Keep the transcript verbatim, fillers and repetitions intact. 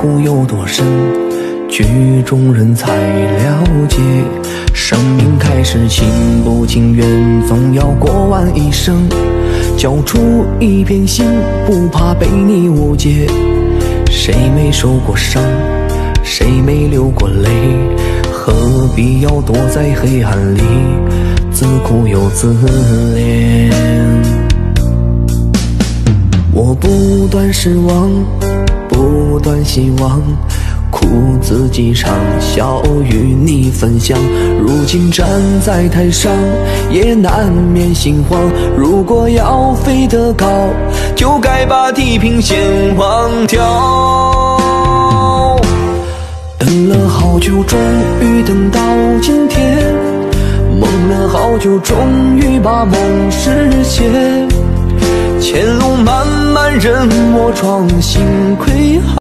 湖有多深，局中人才了解。生命开始情不情愿，总要过完一生。交出一片心，不怕被你误解。谁没受过伤，谁没流过泪，何必要躲在黑暗里自苦又自怜？我不断失望，不断希望，苦自己尝，笑与你分享。如今站在台上，也难免心慌。如果要飞得高，就该把地平线忘掉。等了好久，终于等到今天；梦了好久，终于把梦实现。前路漫漫，任我闯，心亏。